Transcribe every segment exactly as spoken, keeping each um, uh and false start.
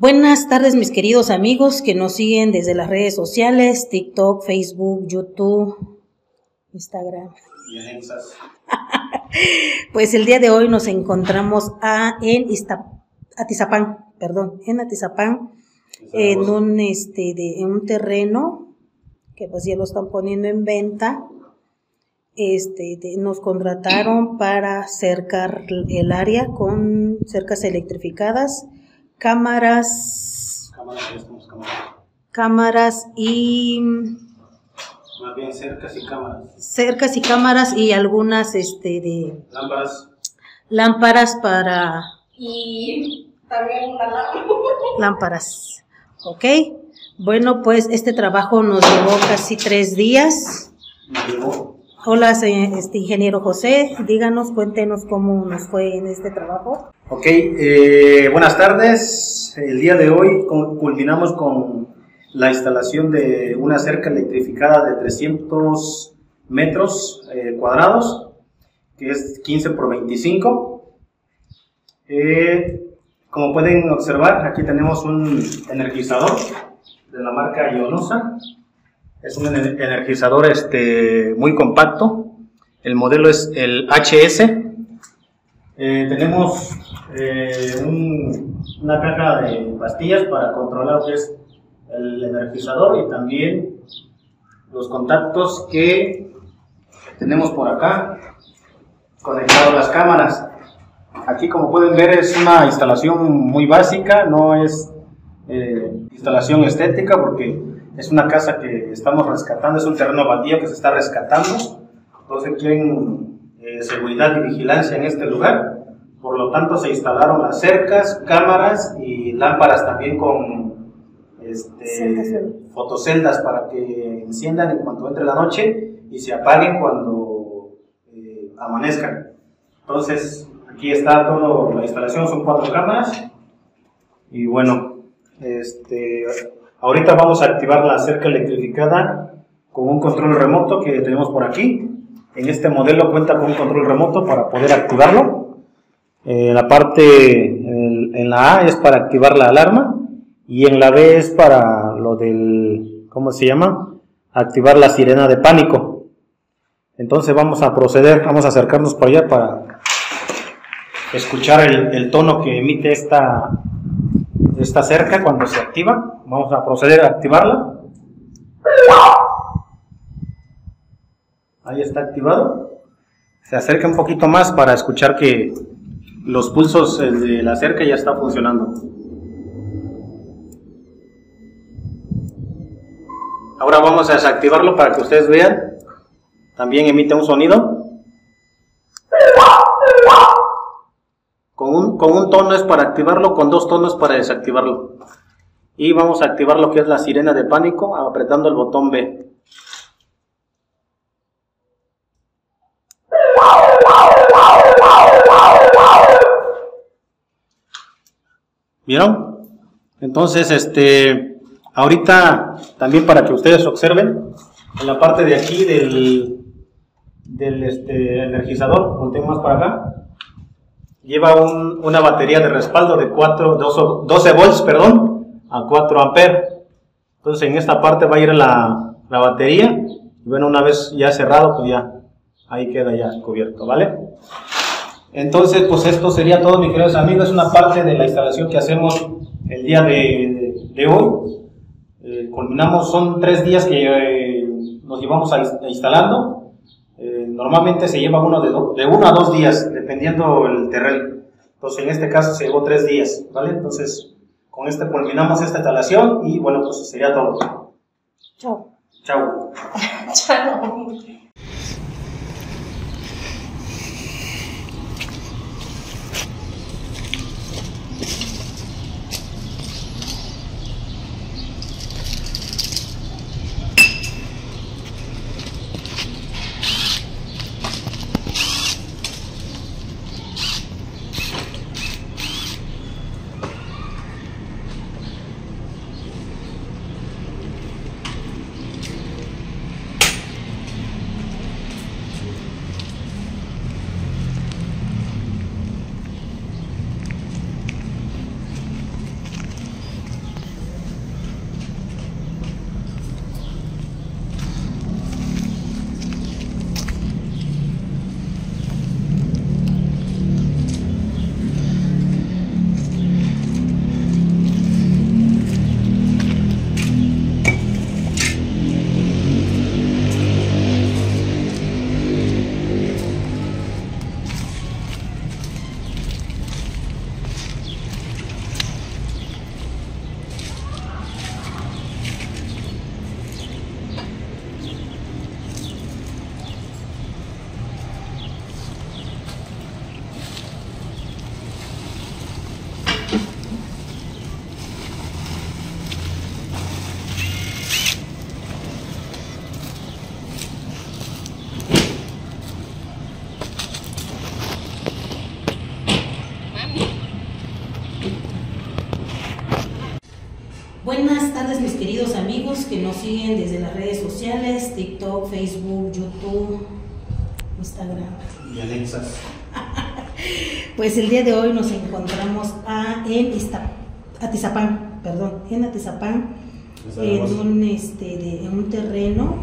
Buenas tardes mis queridos amigos que nos siguen desde las redes sociales, TikTok, Facebook, YouTube, Instagram. Pues el día de hoy nos encontramos a, en Atizapán, perdón, en Atizapán, en un, este, de, en un terreno que pues ya lo están poniendo en venta. Este, de, nos contrataron para cercar el área con cercas electrificadas, cámaras, cámaras y más bien cercas y cámaras, cercas y cámaras y algunas este de lámparas, lámparas para y también una lámpara. lámparas, ¿ok? Bueno, pues este trabajo nos llevó casi tres días. Nos llevó. Hola, este ingeniero José, díganos, cuéntenos cómo nos fue en este trabajo. Ok, eh, buenas tardes. El día de hoy culminamos con la instalación de una cerca electrificada de trescientos metros eh, cuadrados, que es quince por veinticinco. Eh, como pueden observar, aquí tenemos un energizador de la marca Ionus. Es un energizador este, muy compacto. El modelo es el H S. Eh, tenemos eh, un, una caja de pastillas para controlar que es el energizador y también los contactos que tenemos por acá conectados a las cámaras. Aquí, como pueden ver, es una instalación muy básica, no es eh, instalación estética porque es una casa que estamos rescatando, es un terreno baldío que se está rescatando, entonces quieren eh, seguridad y vigilancia en este lugar, por lo tanto se instalaron las cercas, cámaras y lámparas también con Este, fotoceldas para que enciendan en cuanto entre la noche y se apaguen cuando eh, amanezcan. Entonces aquí está toda la instalación, son cuatro cámaras y bueno, este, ahorita vamos a activar la cerca electrificada con un control remoto que tenemos por aquí. En este modelo cuenta con un control remoto para poder activarlo. Eh, la parte en, en la A es para activar la alarma y en la B es para lo del, ¿cómo se llama? Activar la sirena de pánico. Entonces vamos a proceder, vamos a acercarnos para allá para escuchar el, el tono que emite esta, esta cerca cuando se activa. Vamos a proceder a activarla. Ahí está activado. Se acerca un poquito más para escuchar que los pulsos de la cerca ya está funcionando. Ahora vamos a desactivarlo para que ustedes vean. También emite un sonido. Con un, con un tono es para activarlo, con dos tonos para desactivarlo. Y vamos a activar lo que es la sirena de pánico apretando el botón B. ¿Vieron? Entonces, este... ahorita, también para que ustedes observen, en la parte de aquí del, del este, energizador, volteemos para acá, lleva un, una batería de respaldo de cuatro, doce volts perdón, a cuatro amperes. Entonces en esta parte va a ir la, la batería, y bueno, una vez ya cerrado, pues ya, ahí queda ya cubierto, ¿vale? Entonces, pues esto sería todo, mis queridos amigos, es una parte de la instalación que hacemos el día de, de, de hoy. Eh, culminamos, son tres días que eh, nos llevamos a, a instalando. Eh, normalmente se lleva uno de, do, de uno a dos días, dependiendo el terreno. Entonces, en este caso se llevó tres días, ¿vale? Entonces, con este culminamos esta instalación y bueno, pues sería todo. Chao. Chao. Chao. nos siguen desde las redes sociales, TikTok, Facebook, YouTube, Instagram. Y anexas. Pues el día de hoy nos encontramos a, en Atizapán, perdón, en Atizapán, en un, este, de, en un terreno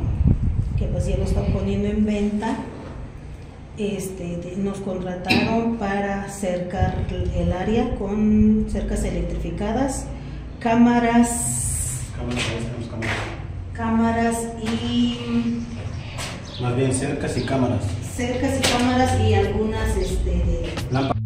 que pues ya lo están poniendo en venta. Este, de, nos contrataron para cercar el área con cercas electrificadas, cámaras, cámaras, cámaras, cámaras y... Más bien cercas y cámaras. Cercas y cámaras y algunas este, de... lámparas.